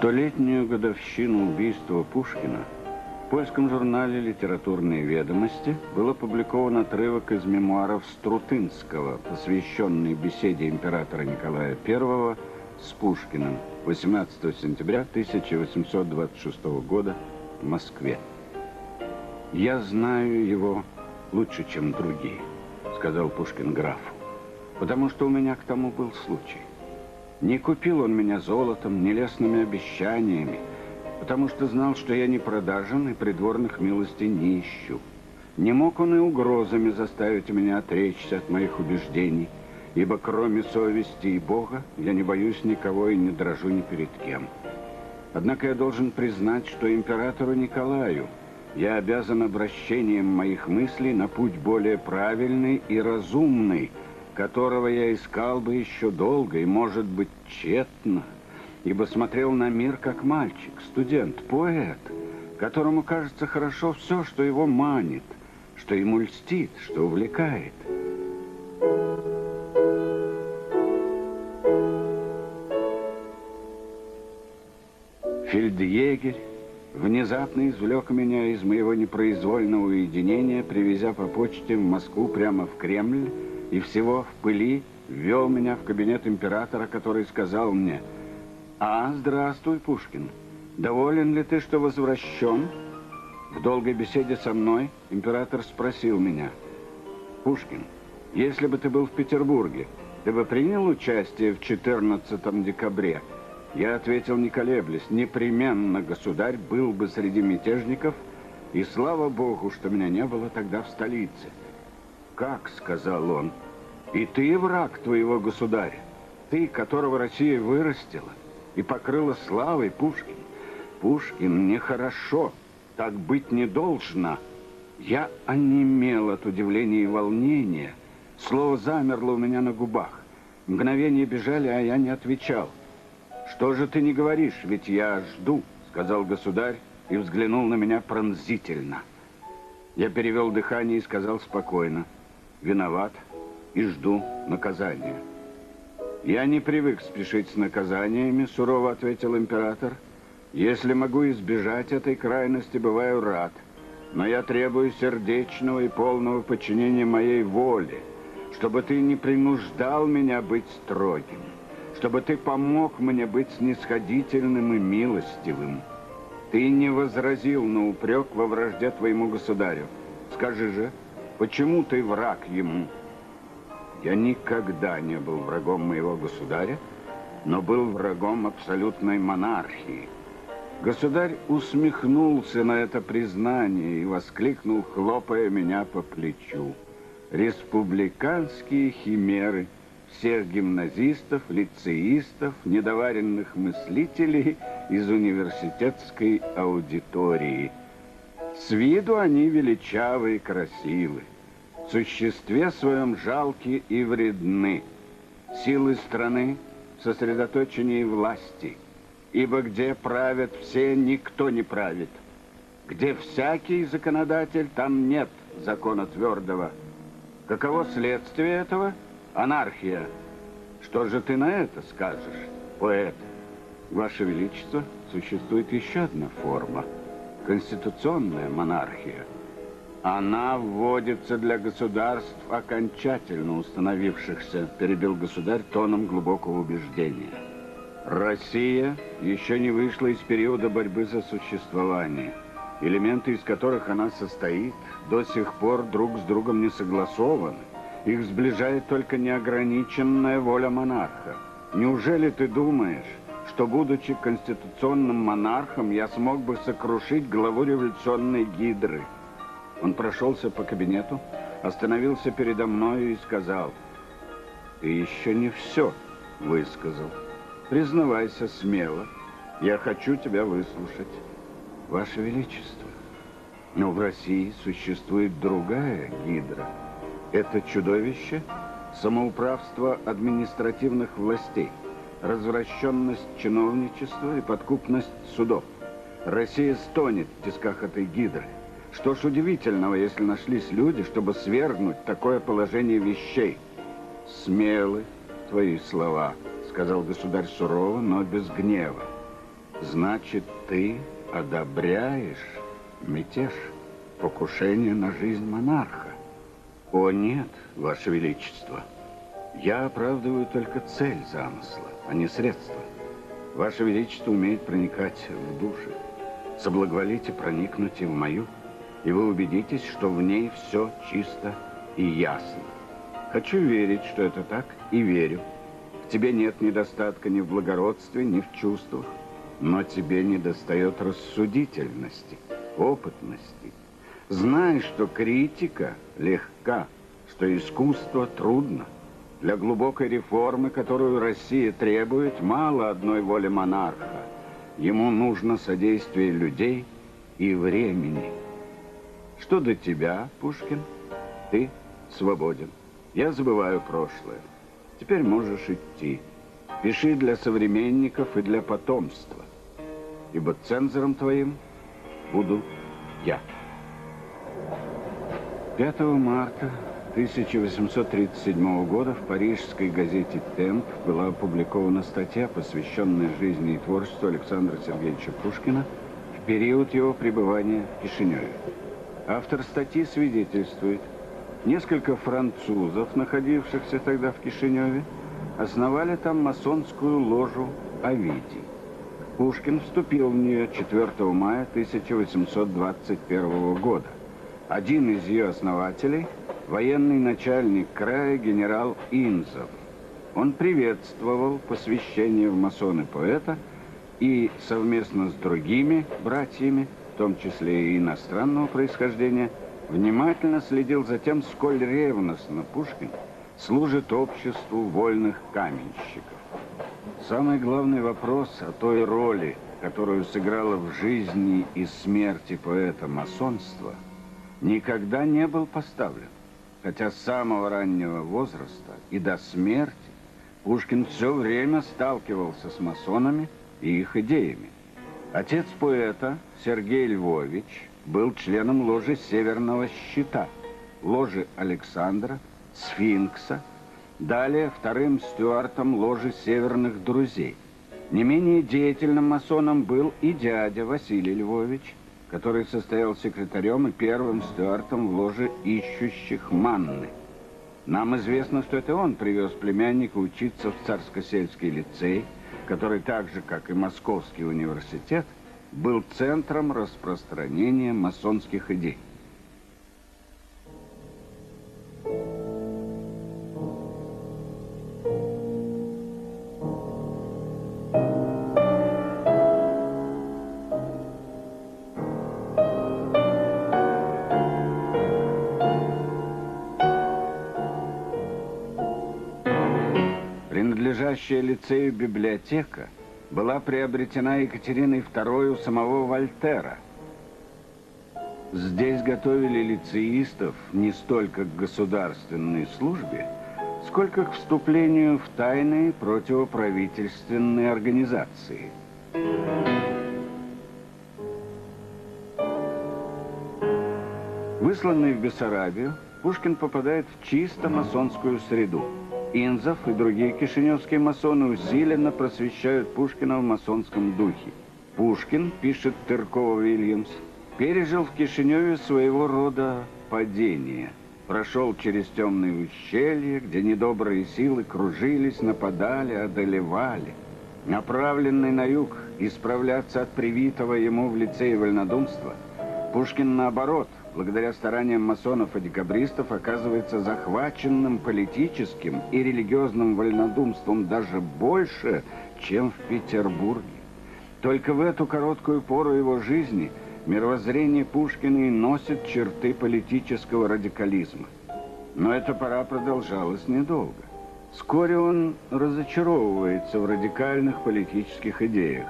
Столетнюю годовщину убийства Пушкина в польском журнале «Литературные ведомости» был опубликован отрывок из мемуаров Струтынского, посвященный беседе императора Николая I с Пушкиным 18 сентября 1826 года в Москве. «Я знаю его лучше, чем другие», — сказал Пушкин графу, «потому что у меня к тому был случай. Не купил он меня золотом, не лестными обещаниями, потому что знал, что я не продажен и придворных милостей не ищу. Не мог он и угрозами заставить меня отречься от моих убеждений, ибо кроме совести и Бога я не боюсь никого и не дрожу ни перед кем. Однако я должен признать, что императору Николаю я обязан обращением моих мыслей на путь более правильный и разумный, которого я искал бы еще долго и, может быть, тщетно, ибо смотрел на мир как мальчик, студент, поэт, которому кажется хорошо все, что его манит, что ему льстит, что увлекает». Фельдъегерь внезапно извлек меня из моего непроизвольного уединения, привезя по почте в Москву прямо в Кремль, и всего в пыли ввел меня в кабинет императора, который сказал мне: «А, здравствуй, Пушкин, доволен ли ты, что возвращен?» В долгой беседе со мной император спросил меня: «Пушкин, если бы ты был в Петербурге, ты бы принял участие в 14 декабре?» Я ответил, не колеблясь: «Непременно, государь, был бы среди мятежников, и слава Богу, что меня не было тогда в столице». «Как?» — сказал он. «И ты враг твоего государя, ты, которого Россия вырастила и покрыла славой, Пушкин. Пушкин, нехорошо, так быть не должно». Я онемел от удивления и волнения. Слово замерло у меня на губах. Мгновения бежали, а я не отвечал. «Что же ты не говоришь, ведь я жду», — сказал государь и взглянул на меня пронзительно. Я перевел дыхание и сказал спокойно: «Виноват и жду наказания». «Я не привык спешить с наказаниями», — сурово ответил император. «Если могу избежать этой крайности, бываю рад. Но я требую сердечного и полного подчинения моей воле, чтобы ты не принуждал меня быть строгим, чтобы ты помог мне быть снисходительным и милостивым. Ты не возразил на упрек во вражде твоему государю. Скажи же, почему ты враг ему?» Я никогда не был врагом моего государя, но был врагом абсолютной монархии. Государь усмехнулся на это признание и воскликнул, хлопая меня по плечу: «Республиканские химеры всех гимназистов, лицеистов, недоваренных мыслителей из университетской аудитории. С виду они величавы и красивы, в существе своем жалки и вредны. Силы страны в сосредоточении власти, ибо где правят все, никто не правит. Где всякий законодатель, там нет закона твердого. Каково следствие этого? Анархия. Что же ты на это скажешь, поэт?» «Ваше Величество, существует еще одна форма – конституционная монархия. Она вводится для государств, окончательно установившихся», – перебил государь тоном глубокого убеждения. «Россия еще не вышла из периода борьбы за существование. Элементы, из которых она состоит, до сих пор друг с другом не согласованы. Их сближает только неограниченная воля монарха. Неужели ты думаешь, что, будучи конституционным монархом, я смог бы сокрушить главу революционной гидры?» Он прошелся по кабинету, остановился передо мною и сказал: «Ты еще не все высказал. Признавайся смело. Я хочу тебя выслушать». «Ваше Величество, но в России существует другая гидра. Это чудовище – самоуправство административных властей, развращенность чиновничества и подкупность судов. Россия стонет в тисках этой гидры. Что ж удивительного, если нашлись люди, чтобы свергнуть такое положение вещей?» «Смелы твои слова», — сказал государь сурово, но без гнева. Значит, ты одобряешь мятеж, покушение на жизнь монарха? О нет, Ваше Величество. Я оправдываю только цель замысла, а не средства. Ваше Величество умеет проникать в души. Соблаговолите проникнуть и в мою, и вы убедитесь, что в ней все чисто и ясно. Хочу верить, что это так, и верю. В тебе нет недостатка ни в благородстве, ни в чувствах, но тебе недостает рассудительности, опытности. Знай, что критика легка, что искусство трудно. Для глубокой реформы, которую Россия требует, мало одной воли монарха. Ему нужно содействие людей и времени. Что до тебя, Пушкин, ты свободен. Я забываю прошлое. Теперь можешь идти. Пиши для современников и для потомства. Ибо цензором твоим буду я. 5 марта 1837 года в парижской газете «Темп» была опубликована статья, посвященная жизни и творчеству Александра Сергеевича Пушкина в период его пребывания в Кишиневе. Автор статьи свидетельствует, несколько французов, находившихся тогда в Кишиневе, основали там масонскую ложу «Овидий». Пушкин вступил в нее 4 мая 1821 года. Один из ее основателей – военный начальник края генерал Инзов. Он приветствовал посвящение в масоны поэта и совместно с другими братьями, в том числе и иностранного происхождения, внимательно следил за тем, сколь ревностно Пушкин служит обществу вольных каменщиков. Самый главный вопрос о той роли, которую сыграло в жизни и смерти поэта масонство, никогда не был поставлен. Хотя с самого раннего возраста и до смерти Пушкин все время сталкивался с масонами и их идеями. Отец поэта, Сергей Львович, был членом ложи Северного Щита, ложи Александра, Сфинкса, далее вторым стюартом ложи Северных Друзей. Не менее деятельным масоном был и дядя Василий Львович, который состоял секретарем и первым стюартом в ложе ищущих манны. Нам известно, что это он привез племянника учиться в Царско-сельский лицей, который так же, как и Московский университет, был центром распространения масонских идей. Лицею библиотека была приобретена Екатериной II у самого Вольтера. Здесь готовили лицеистов не столько к государственной службе, сколько к вступлению в тайные противоправительственные организации. Высланный в Бессарабию, Пушкин попадает в чисто масонскую среду. Инзов и другие кишиневские масоны усиленно просвещают Пушкина в масонском духе. Пушкин, пишет Тыркова Вильямс, пережил в Кишиневе своего рода падение. Прошел через темные ущелья, где недобрые силы кружились, нападали, одолевали. Направленный на юг исправляться от привитого ему в лицее вольнодумства, Пушкин, наоборот, благодаря стараниям масонов и декабристов, оказывается захваченным политическим и религиозным вольнодумством даже больше, чем в Петербурге. Только в эту короткую пору его жизни мировоззрение Пушкина и носит черты политического радикализма. Но эта пора продолжалась недолго. Вскоре он разочаровывается в радикальных политических идеях.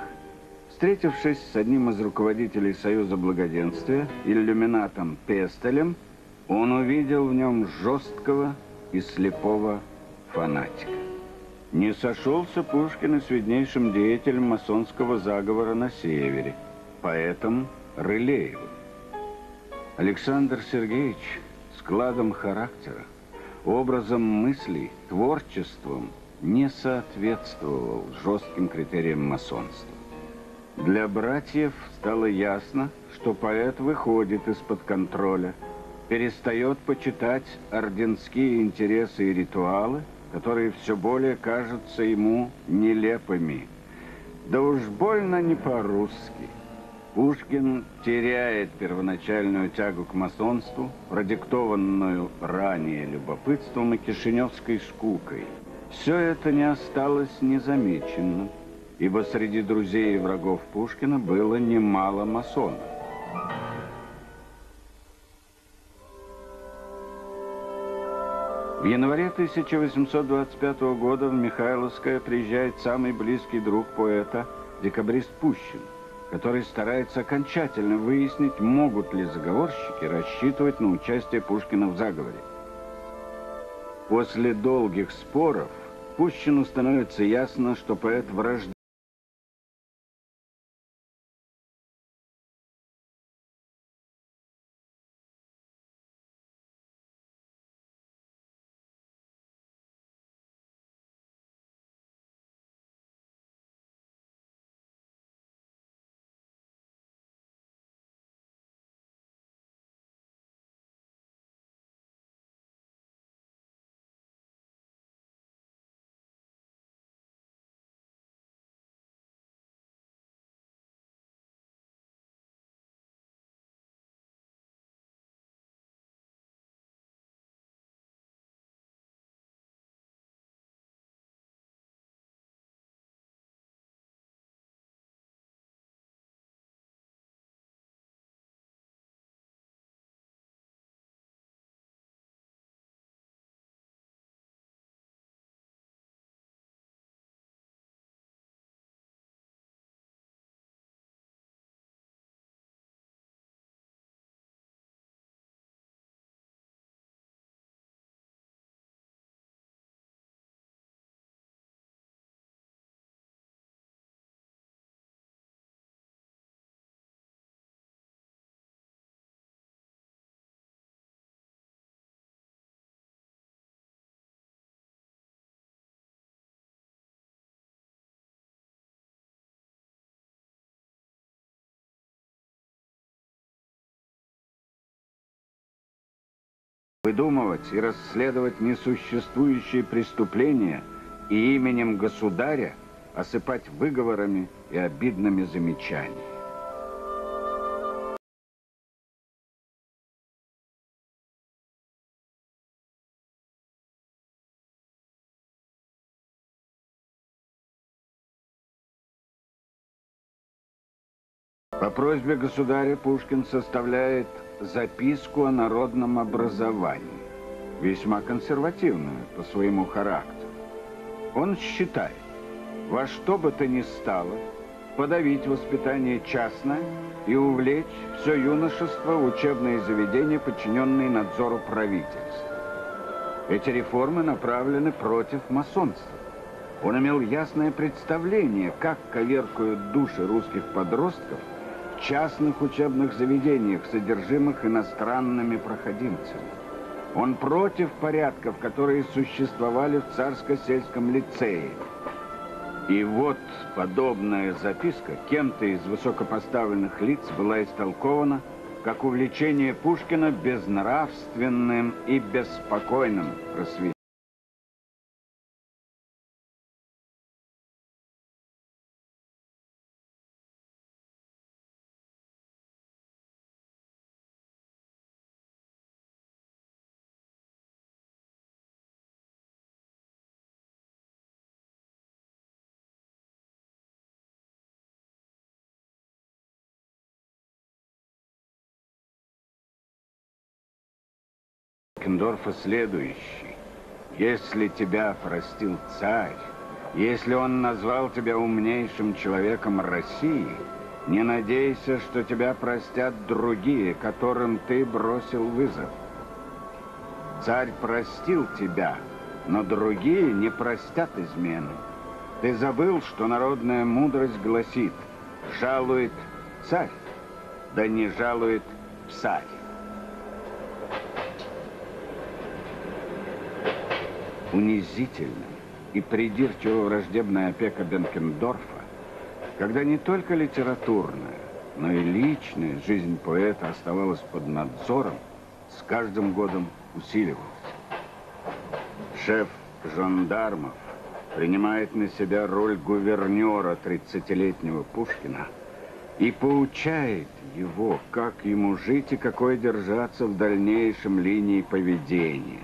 Встретившись с одним из руководителей Союза Благоденствия, иллюминатом Пестелем, он увидел в нем жесткого и слепого фанатика. Не сошелся Пушкин и с виднейшим деятелем масонского заговора на севере, поэтом Рылеевым. Александр Сергеевич складом характера, образом мыслей, творчеством не соответствовал жестким критериям масонства. Для братьев стало ясно, что поэт выходит из-под контроля, перестает почитать орденские интересы и ритуалы, которые все более кажутся ему нелепыми. Да уж больно не по-русски. Пушкин теряет первоначальную тягу к масонству, продиктованную ранее любопытством и кишиневской скукой. Все это не осталось незамеченным, ибо среди друзей и врагов Пушкина было немало масонов. В январе 1825 года в Михайловское приезжает самый близкий друг поэта, декабрист Пущин, который старается окончательно выяснить, могут ли заговорщики рассчитывать на участие Пушкина в заговоре. После долгих споров Пущину становится ясно, что поэт враждует. Выдумывать и расследовать несуществующие преступления и именем государя осыпать выговорами и обидными замечаниями. По просьбе государя Пушкин составляет записку о народном образовании, весьма консервативную по своему характеру. Он считает, во что бы то ни стало, подавить воспитание частное и увлечь все юношество в учебные заведения, подчиненные надзору правительства. Эти реформы направлены против масонства. Он имел ясное представление, как коверкают души русских подростков в частных учебных заведениях, содержимых иностранными проходимцами. Он против порядков, которые существовали в Царско-сельском лицее. И вот подобная записка кем-то из высокопоставленных лиц была истолкована как увлечение Пушкина безнравственным и беспокойным просвещением. Бенкендорфа следующий. Если тебя простил царь, если он назвал тебя умнейшим человеком России, не надейся, что тебя простят другие, которым ты бросил вызов. Царь простил тебя, но другие не простят измены. Ты забыл, что народная мудрость гласит: жалует царь, да не жалует псарь. Унизительная и придирчиво враждебная опека Бенкендорфа когда не только литературная, но и личная жизнь поэта оставалась под надзором, с каждым годом усиливалась. Шеф жандармов принимает на себя роль гувернера 30-летнего Пушкина и поучает его, как ему жить и какой держаться в дальнейшем линии поведения.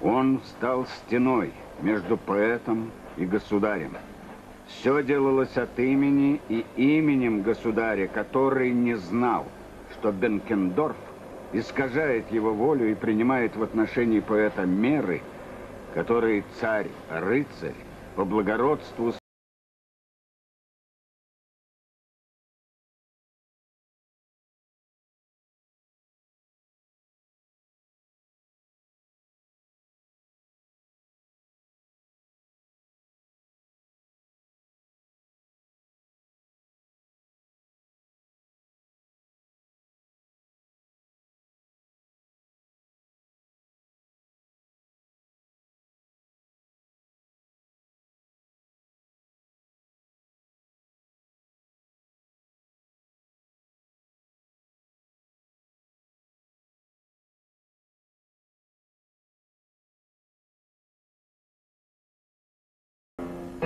Он стал стеной между поэтом и государем. Все делалось от имени и именем государя, который не знал, что Бенкендорф искажает его волю и принимает в отношении поэта меры, которые царь-рыцарь по благородству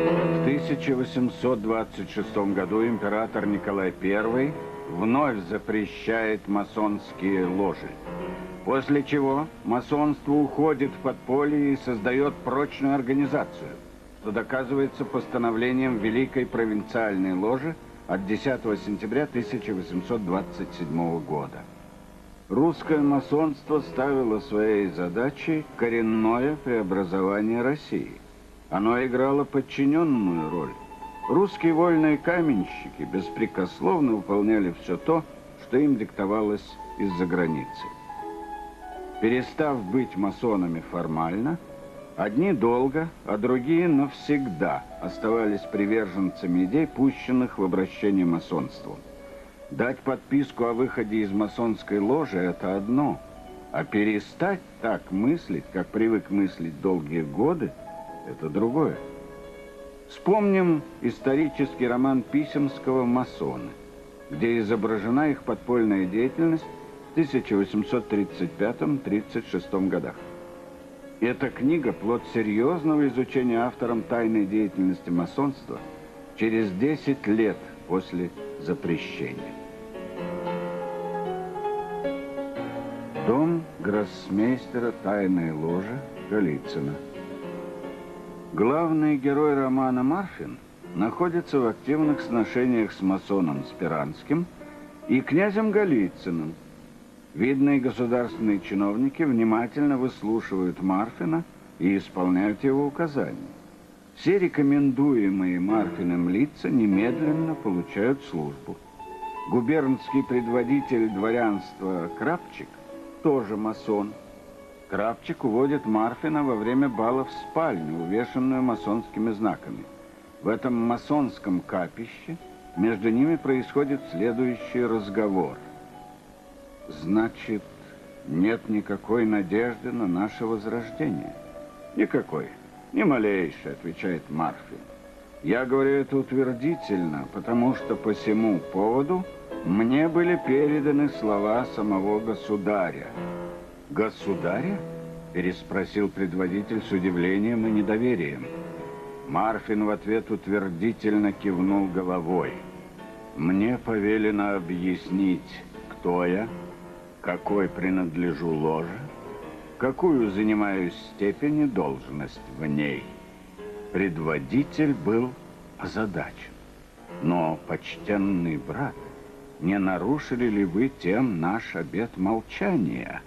В 1826 году император Николай I вновь запрещает масонские ложи, после чего масонство уходит в подполье и создает прочную организацию, что доказывается постановлением Великой провинциальной ложи от 10 сентября 1827 года. Русское масонство ставило своей задачей коренное преобразование России. Оно играло подчиненную роль. Русские вольные каменщики беспрекословно выполняли все то, что им диктовалось из-за границы. Перестав быть масонами формально, одни долго, а другие навсегда оставались приверженцами идей, пущенных в обращение масонством. Дать подписку о выходе из масонской ложи – это одно, а перестать так мыслить, как привык мыслить долгие годы, это другое. Вспомним исторический роман Писемского «Масоны», где изображена их подпольная деятельность в 1835-36 годах. Эта книга – плод серьезного изучения автором тайной деятельности масонства через 10 лет после запрещения. Дом гроссмейстера тайной ложи Галицына. Главный герой романа Марфин находится в активных сношениях с масоном Сперанским и князем Галицыным. Видные государственные чиновники внимательно выслушивают Марфина и исполняют его указания. Все рекомендуемые Марфиным лица немедленно получают службу. Губернский предводитель дворянства Крапчик тоже масон. Крапчик уводит Марфина во время бала в спальню, увешанную масонскими знаками. В этом масонском капище между ними происходит следующий разговор. Значит, нет никакой надежды на наше возрождение? Никакой, ни малейшей, отвечает Марфин. Я говорю это утвердительно, потому что по сему поводу мне были переданы слова самого государя. «Государя?» – переспросил предводитель с удивлением и недоверием. Марфин в ответ утвердительно кивнул головой. «Мне повелено объяснить, кто я, какой принадлежу ложе, какую занимаю степень и должность в ней». Предводитель был озадачен. «Но, почтенный брат, не нарушили ли вы тем наш обет молчания?»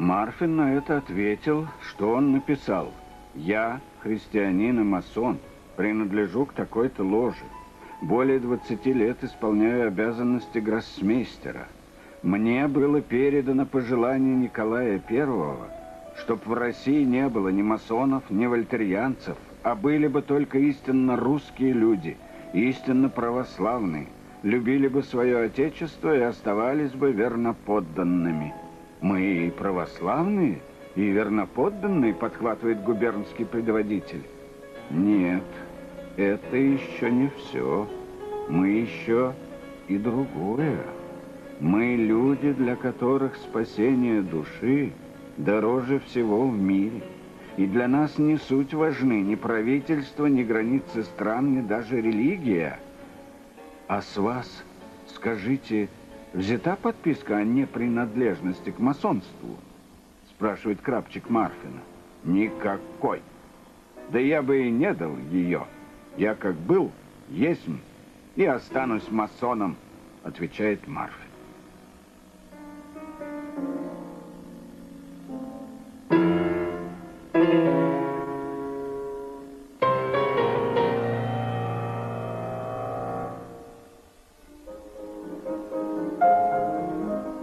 Марфин на это ответил, что он написал: «Я, христианин и масон, принадлежу к такой-то ложе. Более 20 лет исполняю обязанности гроссмейстера. Мне было передано пожелание Николая I, чтоб в России не было ни масонов, ни вольтерианцев, а были бы только истинно русские люди, истинно православные, любили бы свое отечество и оставались бы верноподданными». «Мы и православные, и верноподданные», — подхватывает губернский предводитель. «Нет, это еще не все. мы еще и другое. Мы люди, для которых спасение души дороже всего в мире. И для нас не суть важны ни правительство, ни границы стран, ни даже религия. А с вас, скажите, взята подписка о непринадлежности к масонству? Спрашивает Крапчик Марфина. Никакой. Да я бы и не дал ее. Я как был, есть и останусь масоном, отвечает Марфин.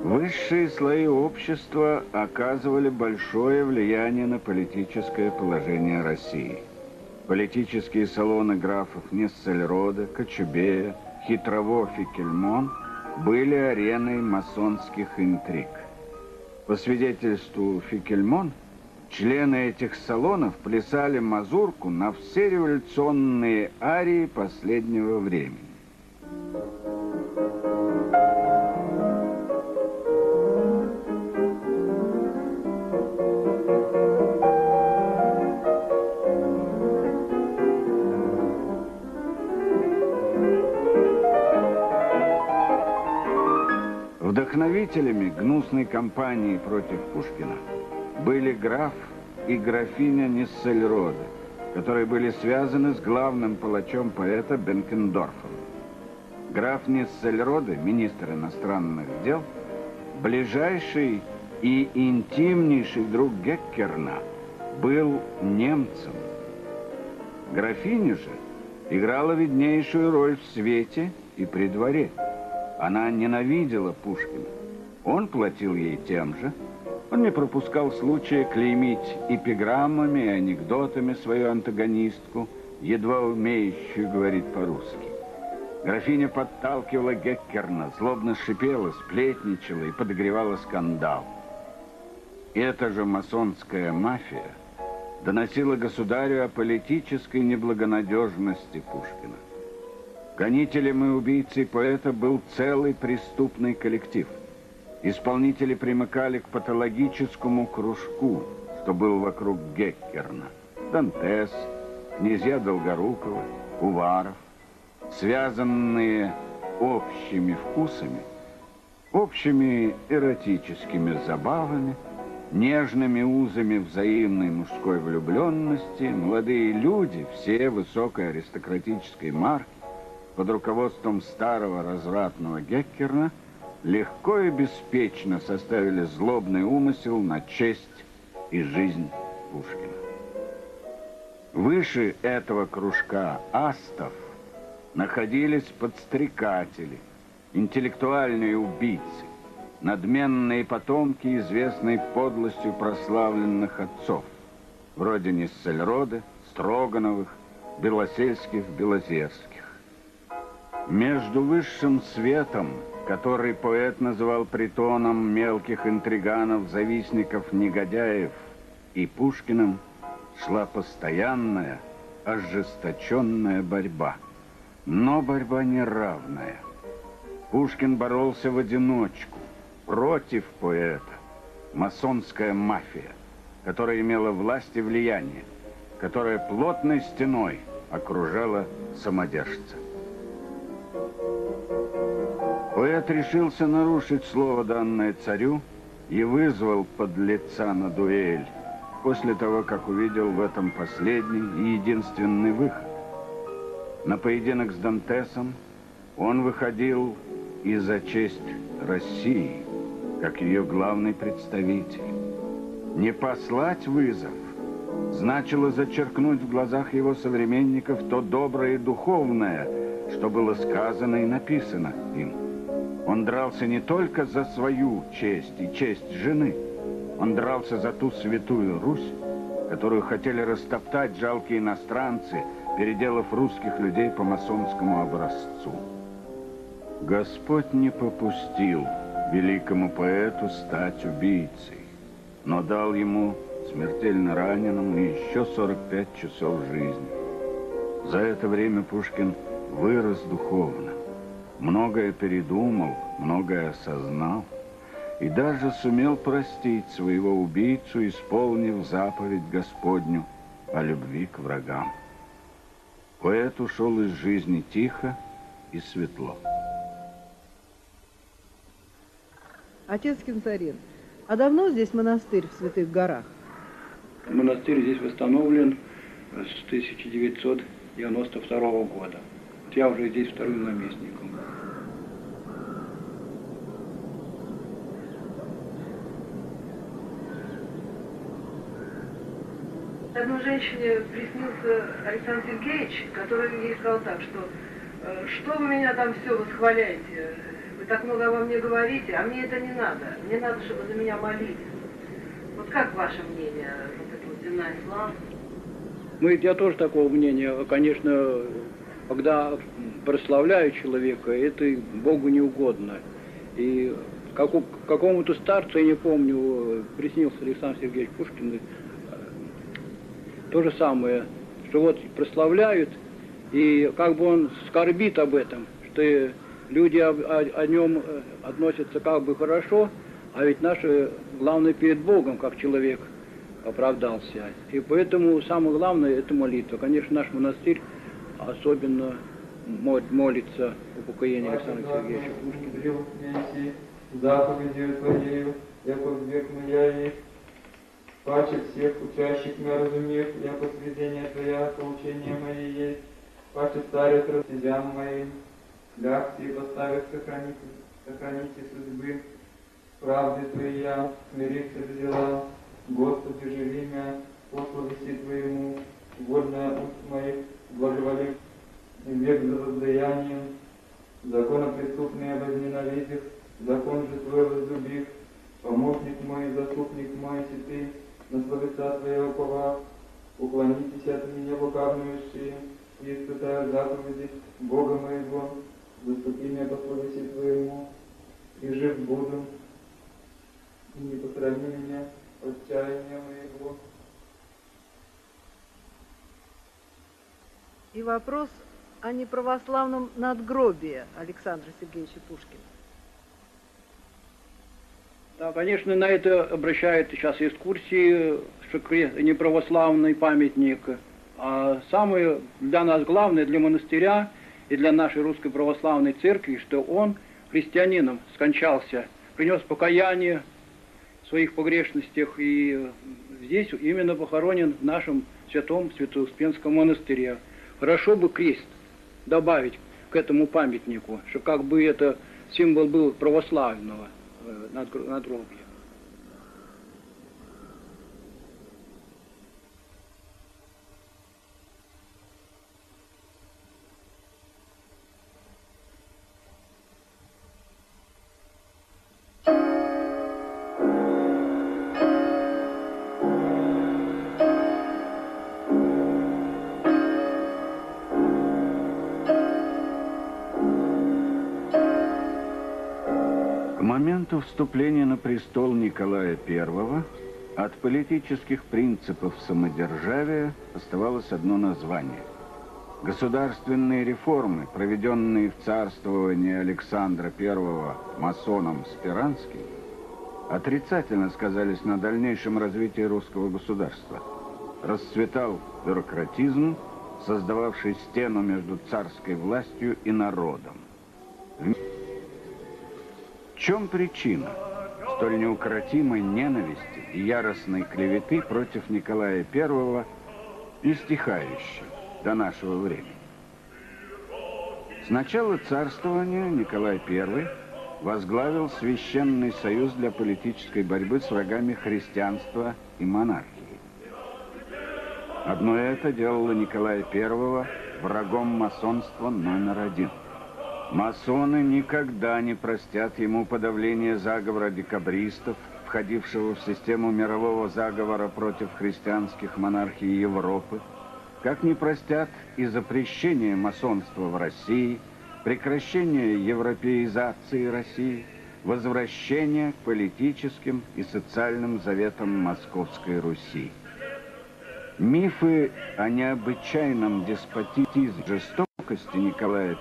Высшие слои общества оказывали большое влияние на политическое положение России. Политические салоны графов Нессельрода, Кочубея, Хитрово-Фикельмон были ареной масонских интриг. По свидетельству Фикельмон, члены этих салонов плясали мазурку на все революционные арии последнего времени. Вдохновителями гнусной кампании против Пушкина были граф и графиня Ниссельроды, которые были связаны с главным палачом поэта Бенкендорфом. Граф Ниссельроды, министр иностранных дел, ближайший и интимнейший друг Геккерна, был немцем. Графиня же играла виднейшую роль в свете и при дворе. Она ненавидела Пушкина. Он платил ей тем же. Он не пропускал случая клеймить эпиграммами и анекдотами свою антагонистку, едва умеющую говорить по-русски. Графиня подталкивала Геккерна, злобно шипела, сплетничала и подогревала скандал. Эта же масонская мафия доносила государю о политической неблагонадежности Пушкина. Гонителем и убийцей поэта был целый преступный коллектив. Исполнители примыкали к патологическому кружку, что был вокруг Геккерна. Дантес, князья Долгорукова, Уваров, связанные общими вкусами, общими эротическими забавами, нежными узами взаимной мужской влюбленности, молодые люди, все высокой аристократической марки, под руководством старого развратного Геккерна легко и беспечно составили злобный умысел на честь и жизнь Пушкина. Выше этого кружка астов находились подстрекатели, интеллектуальные убийцы, надменные потомки, известные подлостью прославленных отцов, вроде Ниссельроды, Строгановых, Белосельских, Белозерских. Между высшим светом, который поэт называл притоном мелких интриганов, завистников, негодяев, и Пушкиным шла постоянная, ожесточенная борьба. Но борьба неравная. Пушкин боролся в одиночку, против поэта, масонская мафия, которая имела власть и влияние, которая плотной стеной окружала самодержца. Поэт решился нарушить слово, данное царю, и вызвал подлеца на дуэль, после того, как увидел в этом последний и единственный выход. На поединок с Дантесом он выходил и за честь России, как ее главный представитель. Не послать вызов значило зачеркнуть в глазах его современников то доброе и духовное, что было сказано и написано им. Он дрался не только за свою честь и честь жены. Он дрался за ту святую Русь, которую хотели растоптать жалкие иностранцы, переделав русских людей по масонскому образцу. Господь не попустил великому поэту стать убийцей, но дал ему, смертельно раненому, еще 45 часов жизни. За это время Пушкин вырос духовно. многое передумал, многое осознал и даже сумел простить своего убийцу, исполнив заповедь Господню о любви к врагам. Поэт ушел из жизни тихо и светло. Отец Кенцарин, а давно здесь монастырь в Святых Горах? Монастырь здесь восстановлен с 1992 года. Я уже здесь вторым наместником. Одной женщине приснился Александр Сергеевич, который ей сказал так, что вы меня там все восхваляете, вы так много обо мне говорите, а мне это не надо, мне надо, чтобы за меня молились. Вот как ваше мнение, вот эта вот земная слава? Ну, я тоже такого мнения, конечно, когда прославляю человека, это Богу не угодно. И какому-то старцу, я не помню, приснился Александр Сергеевич Пушкин, то же самое, что вот прославляют, и как бы он скорбит об этом, что люди о нем относятся как бы хорошо, а ведь наше главное перед Богом, как человек оправдался. И поэтому самое главное – это молитва. Конечно, наш монастырь особенно молится упокоение Александра Сергеевича Пушкина. Паче всех учащих на разумех, я посвящение твоя, поучение мои есть, паче старец родителям моим, да, все поставят сохраните судьбы, правды твои я, смириться взяла, Господи, живи меня, пословести твоему, вольная уст моих, благоволив, и век за воздаянием, закона преступные возненавидев, закон же твой возлюбив, помощник мой, заступник мой, и ты, на словеса твоего пова, уклонитесь от меня, лукавнующие, и испытаю заповеди Бога моего, заступи меня по словеси твоему, и жив буду, и не посрами меня от чаяния моего. И вопрос о неправославном надгробии Александра Сергеевича Пушкина. Да, конечно, на это обращают сейчас экскурсии, неправославный памятник. А самое для нас главное, для монастыря и для нашей Русской Православной Церкви, что он христианином скончался, принес покаяние в своих погрешностях, и здесь именно похоронен в нашем святом Святоуспенском монастыре. Хорошо бы крест добавить к этому памятнику, чтобы как бы это символ был православного надгробье. Вступление на престол Николая I от политических принципов самодержавия оставалось одно название. Государственные реформы, проведенные в царствовании Александра I масоном Сперанским, отрицательно сказались на дальнейшем развитии русского государства. Расцветал бюрократизм, создававший стену между царской властью и народом. В чем причина столь неукротимой ненависти и яростной клеветы против Николая I, не стихающей до нашего времени? С начала царствования Николай I возглавил Священный союз для политической борьбы с врагами христианства и монархии. Одно это делало Николая I врагом масонства №1. Масоны никогда не простят ему подавление заговора декабристов, входившего в систему мирового заговора против христианских монархий Европы, как не простят и запрещение масонства в России, прекращение европеизации России, возвращение к политическим и социальным заветам Московской Руси. Мифы о необычайном деспотизме, жестокости Николая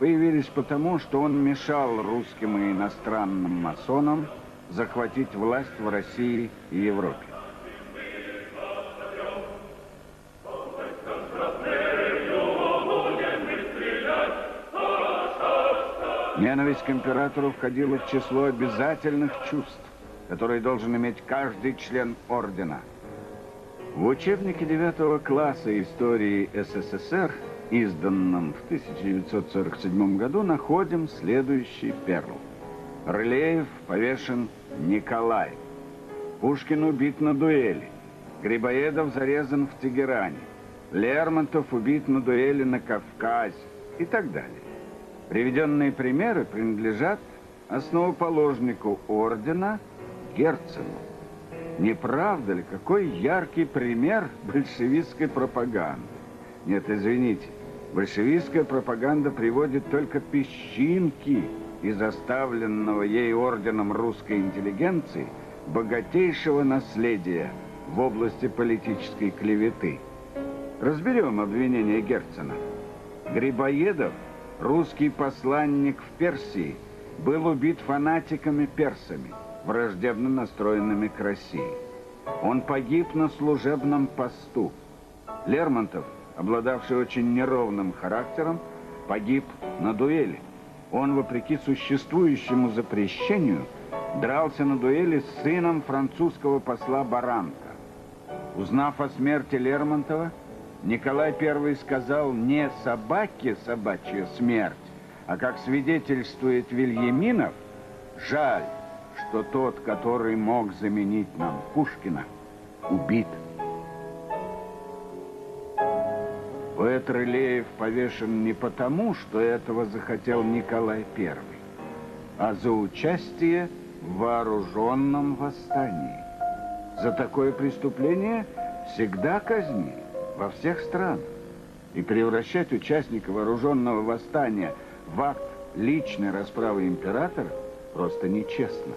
I появились потому, что он мешал русским и иностранным масонам захватить власть в России и Европе. Ненависть к императору входила в число обязательных чувств, которые должен иметь каждый член ордена. В учебнике 9 класса истории СССР, изданном в 1947 году, находим следующий перл. Рылеев повешен Николай. Пушкин убит на дуэли. Грибоедов зарезан в Тегеране. Лермонтов убит на дуэли на Кавказе и так далее. Приведенные примеры принадлежат основоположнику ордена Герцену. Не правда ли, какой яркий пример большевистской пропаганды? Нет, извините, большевистская пропаганда приводит только песчинки из оставленного ей орденом русской интеллигенции богатейшего наследия в области политической клеветы. Разберем обвинение Герцена. Грибоедов, русский посланник в Персии, был убит фанатиками-персами, враждебно настроенными к России. Он погиб на служебном посту. Лермонтов, обладавший очень неровным характером, погиб на дуэли. Он, вопреки существующему запрещению, дрался на дуэли с сыном французского посла Баранка. Узнав о смерти Лермонтова, Николай I сказал: не собаке собачья смерть, а, как свидетельствует Вильяминов, жаль, что тот, который мог заменить нам Пушкина, убит. Поэт Рылеев повешен не потому, что этого захотел Николай I, а за участие в вооруженном восстании. За такое преступление всегда казнили. Во всех странах. И превращать участника вооруженного восстания в акт личной расправы императора просто нечестно.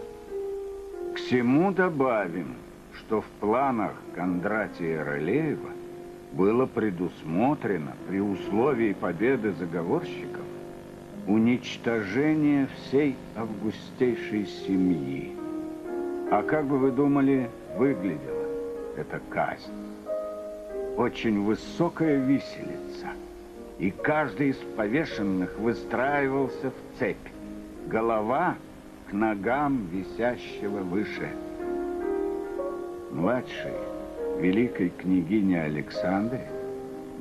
К всему добавим, что в планах Кондратия Рылеева было предусмотрено при условии победы заговорщиков уничтожение всей августейшей семьи. А как бы вы думали, выглядела эта казнь? Очень высокая виселица, и каждый из повешенных выстраивался в цепь. Голова к ногам висящего выше. Младшей великой княгине Александре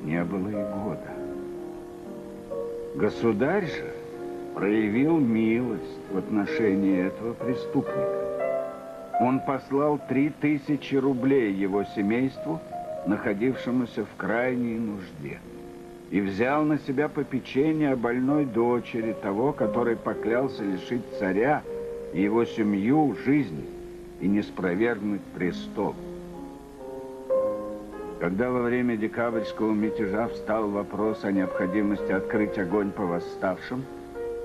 не было и года. Государь же проявил милость в отношении этого преступника. Он послал 3000 рублей его семейству, находившемуся в крайней нужде, и взял на себя попечение о больной дочери того, который поклялся лишить царя и его семью жизни и не спровергнуть престол. Когда во время декабрьского мятежа встал вопрос о необходимости открыть огонь по восставшим,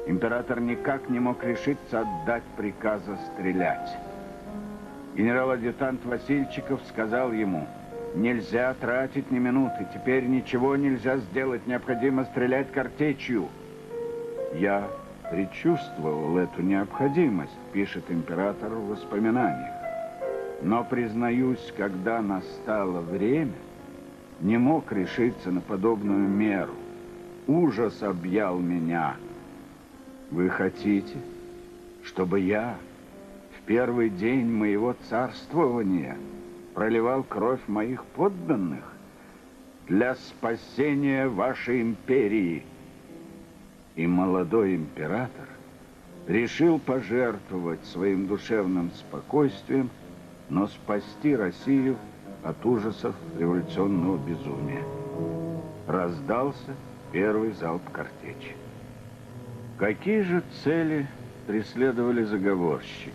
император никак не мог решиться отдать приказа стрелять. Генерал-адъютант Васильчиков сказал ему: нельзя тратить ни минуты, теперь ничего нельзя сделать, необходимо стрелять картечью. Я предчувствовал эту необходимость, пишет император в воспоминаниях, но, признаюсь, когда настало время, не мог решиться на подобную меру. Ужас объял меня. Вы хотите, чтобы я в первый день моего царствования проливал кровь моих подданных для спасения вашей империи? И молодой император решил пожертвовать своим душевным спокойствием, но спасти Россию от ужасов революционного безумия. Раздался первый залп картечи. Какие же цели преследовали заговорщики?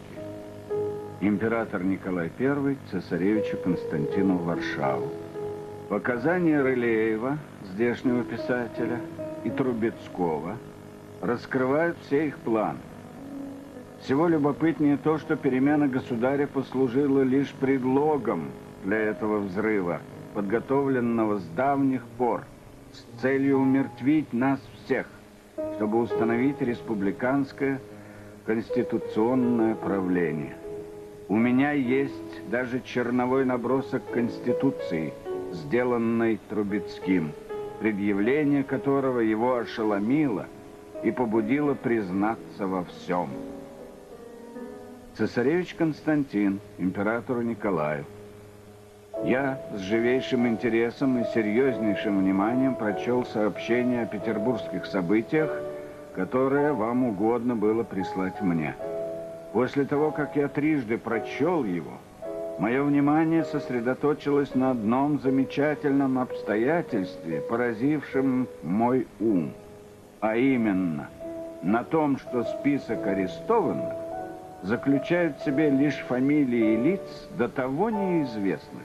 Император Николай I цесаревичу Константину Варшаву. Показания Рылеева, здешнего писателя, и Трубецкого раскрывают все их планы. Всего любопытнее то, что перемена государя послужила лишь предлогом для этого взрыва, подготовленного с давних пор с целью умертвить нас всех, чтобы установить республиканское конституционное правление. У меня есть даже черновой набросок Конституции, сделанной Трубецким, предъявление которого его ошеломило и побудило признаться во всем. Цесаревич Константин, императору Николаю. Я с живейшим интересом и серьезнейшим вниманием прочел сообщение о петербургских событиях, которое вам угодно было прислать мне. После того, как я трижды прочел его, мое внимание сосредоточилось на одном замечательном обстоятельстве, поразившем мой ум, а именно на том, что список арестованных заключает в себе лишь фамилии и лиц до того неизвестных,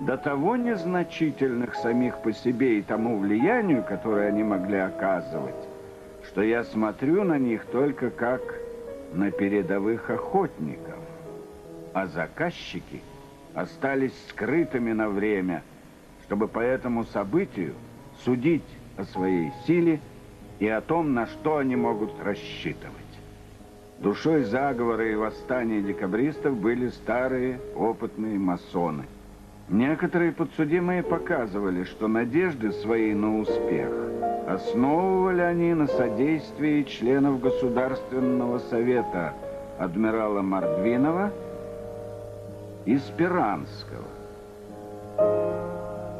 до того незначительных самих по себе и тому влиянию, которое они могли оказывать, что я смотрю на них только как на передовых охотников, а заказчики остались скрытыми на время, чтобы по этому событию судить о своей силе и о том, на что они могут рассчитывать. Душой заговора и восстания декабристов были старые опытные масоны. Некоторые подсудимые показывали, что надежды свои на успех основывали они на содействии членов Государственного совета адмирала Мордвинова и Сперанского,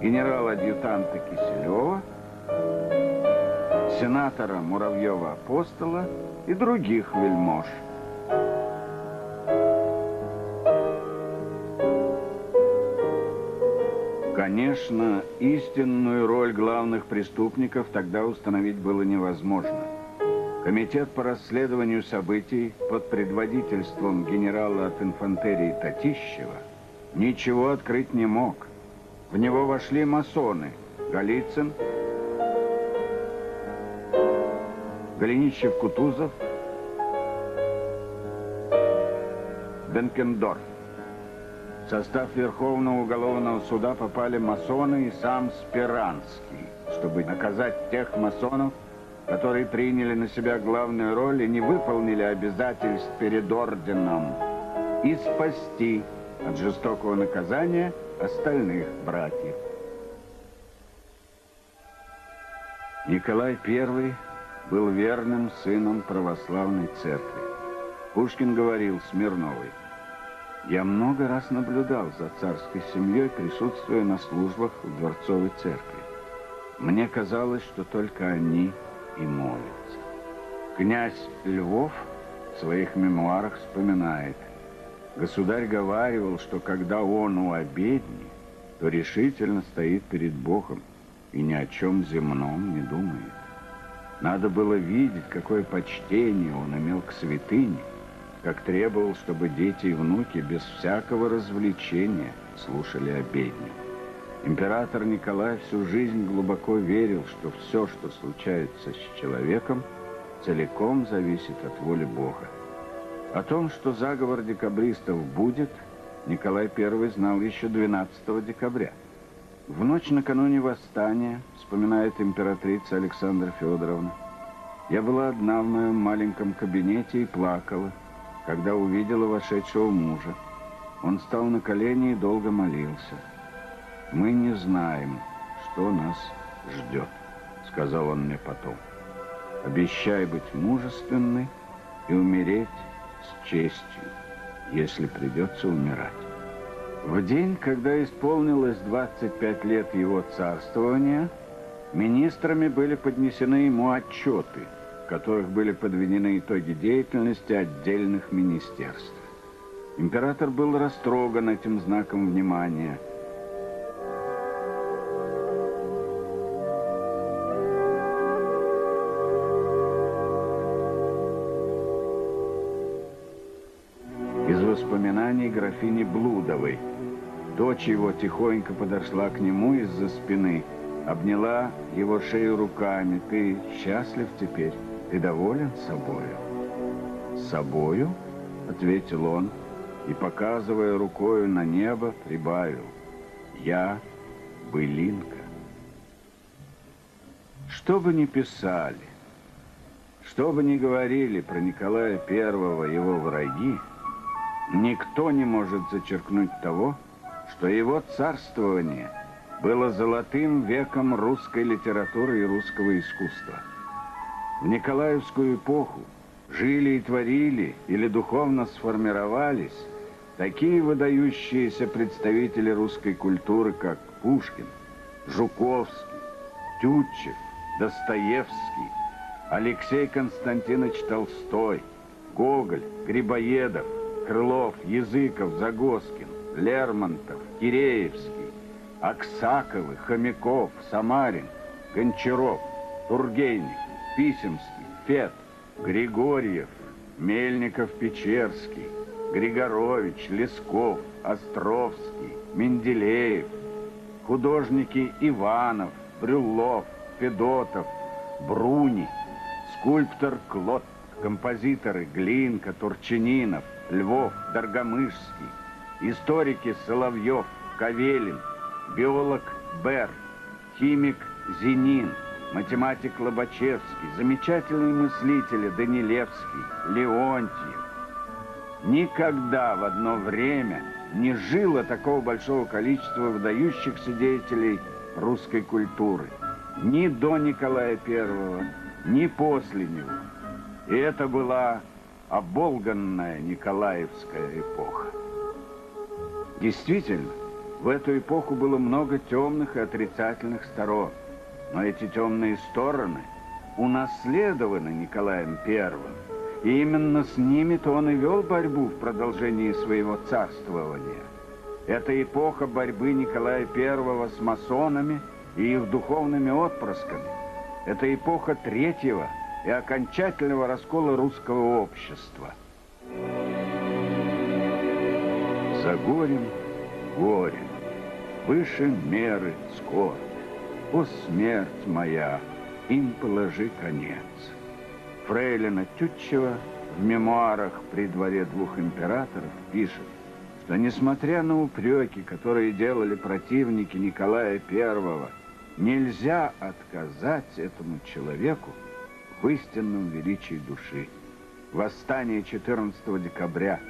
генерала-адъютанта Киселева, сенатора Муравьева-Апостола и других вельмож. Конечно, истинную роль главных преступников тогда установить было невозможно. Комитет по расследованию событий под предводительством генерала от инфантерии Татищева ничего открыть не мог. В него вошли масоны Галицын, Голенищев-Кутузов, Бенкендорф. В состав Верховного уголовного суда попали масоны и сам Сперанский, чтобы наказать тех масонов, которые приняли на себя главную роль и не выполнили обязательств перед орденом, и спасти от жестокого наказания остальных братьев. Николай I был верным сыном православной церкви. Пушкин говорил Смирновой: «Я много раз наблюдал за царской семьей, присутствуя на службах в Дворцовой церкви. Мне казалось, что только они и молятся». Князь Львов в своих мемуарах вспоминает: «Государь говаривал, что когда он у обедни, то решительно стоит перед Богом и ни о чем земном не думает. Надо было видеть, какое почтение он имел к святыне, как требовал, чтобы дети и внуки без всякого развлечения слушали обедню. Император Николай всю жизнь глубоко верил, что все, что случается с человеком, целиком зависит от воли Бога». О том, что заговор декабристов будет, Николай I знал еще 12 декабря. В ночь накануне восстания, вспоминает императрица Александра Федоровна, «я была одна в моем маленьком кабинете и плакала, когда увидела вошедшего мужа. Он стал на колени и долго молился. Мы не знаем, что нас ждет, сказал он мне потом. Обещай быть мужественной и умереть с честью, если придется умирать». В день, когда исполнилось 25 лет его царствования, министрами были поднесены ему отчеты, в которых были подведены итоги деятельности отдельных министерств. Император был растроган этим знаком внимания. Из воспоминаний графини Блудовой: дочь его тихонько подошла к нему из-за спины, обняла его шею руками: «Ты счастлив теперь? Ты доволен собою?» «Собою?» — ответил он и, показывая рукою на небо, прибавил: «Я былинка». Что бы ни писали, Что бы ни говорили про Николая I его враги, никто не может зачеркнуть того, что его царствование было золотым веком русской литературы и русского искусства. В Николаевскую эпоху жили и творили, или духовно сформировались, такие выдающиеся представители русской культуры, как Пушкин, Жуковский, Тютчев, Достоевский, Алексей Константинович Толстой, Гоголь, Грибоедов, Крылов, Языков, Загоскин, Лермонтов, Киреевский, Аксаковы, Хомяков, Самарин, Гончаров, Тургенев, Писемский, Фет, Григорьев, Мельников-Печерский, Григорович, Лесков, Островский, Менделеев, художники Иванов, Брюллов, Федотов, Бруни, скульптор Клод, композиторы Глинка, Турчининов, Львов, Даргамышский, историки Соловьев, Кавелин, биолог Бер, химик Зенин, математик Лобачевский, замечательные мыслители Данилевский, Леонтьев. Никогда в одно время не жило такого большого количества выдающихся деятелей русской культуры. Ни до Николая I, ни после него. И это была оболганная Николаевская эпоха. Действительно, в эту эпоху было много темных и отрицательных сторон. Но эти темные стороны унаследованы Николаем I. И именно с ними-то он и вел борьбу в продолжении своего царствования. Это эпоха борьбы Николая I с масонами и их духовными отпрысками. Это эпоха третьего и окончательного раскола русского общества. За горем горем, выше меры скорбь. О, смерть моя, им положи конец. Фрейлина Тютчева в мемуарах при дворе двух императоров пишет, что несмотря на упреки, которые делали противники Николая I, нельзя отказать этому человеку в истинном величии души. Восстание 14 декабря.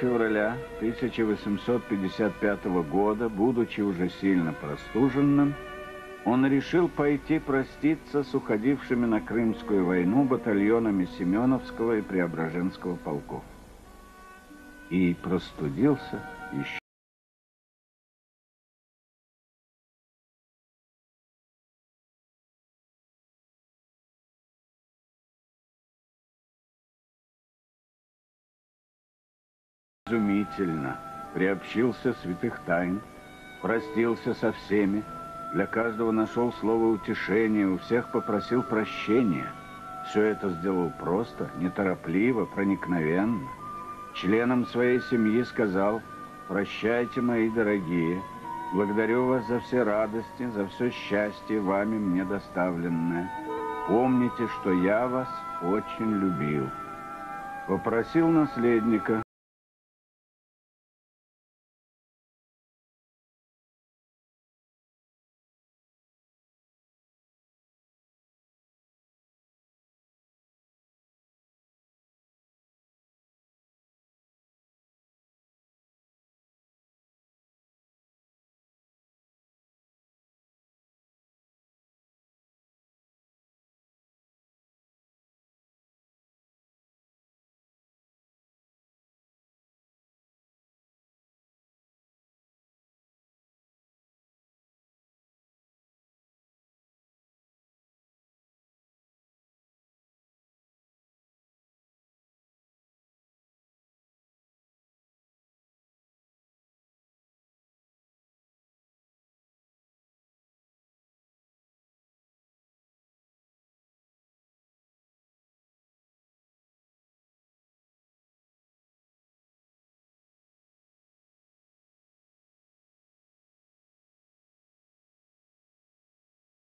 Февраля 1855 года, будучи уже сильно простуженным, он решил пойти проститься с уходившими на Крымскую войну батальонами Семеновского и Преображенского полков. И простудился еще. Изумительно приобщился святых тайн, простился со всеми, для каждого нашел слово утешения, у всех попросил прощения. Все это сделал просто, неторопливо, проникновенно. Членам своей семьи сказал: «Прощайте, мои дорогие, благодарю вас за все радости, за все счастье, вами мне доставленное. Помните, что я вас очень любил». Попросил наследника.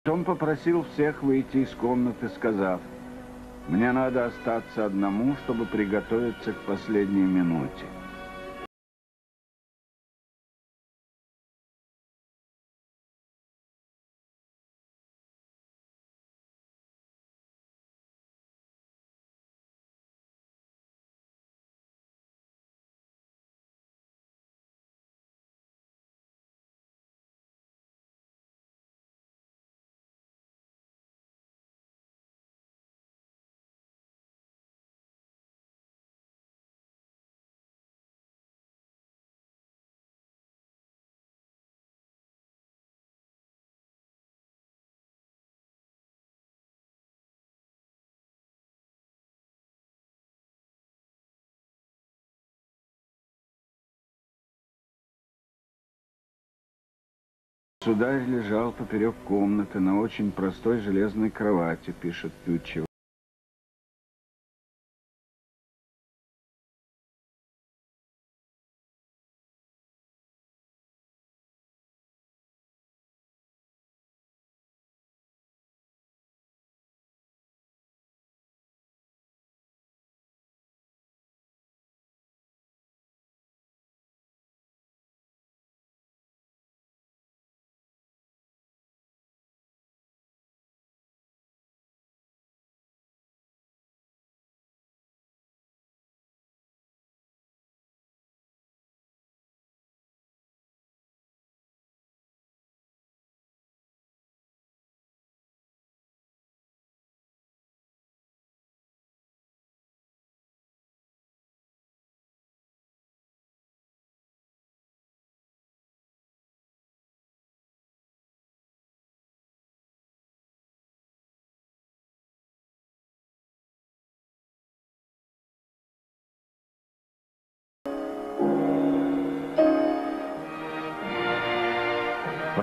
Он попросил всех выйти из комнаты, сказав: Мне надо остаться одному, чтобы приготовиться к последней минуте. Государь лежал поперек комнаты на очень простой железной кровати, пишет Тютчев.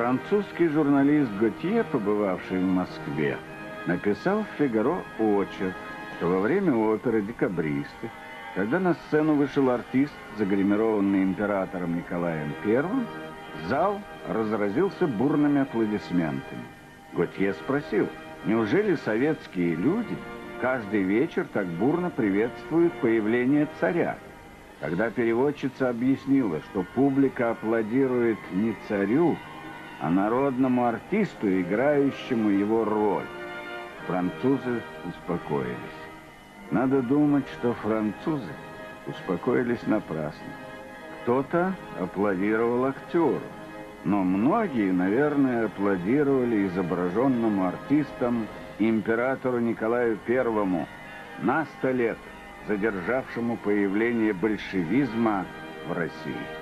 Французский журналист Готье, побывавший в Москве, написал в «Фигаро» очерк, что во время оперы «Декабристы», когда на сцену вышел артист, загримированный императором Николаем I, зал разразился бурными аплодисментами. Готье спросил, неужели советские люди каждый вечер так бурно приветствуют появление царя? Когда переводчица объяснила, что публика аплодирует не царю, а народному артисту, играющему его роль. Французы успокоились. Надо думать, что французы успокоились напрасно. Кто-то аплодировал актеру, но многие, наверное, аплодировали изображенному артистам императору Николаю I на 100 лет, задержавшему появление большевизма в России.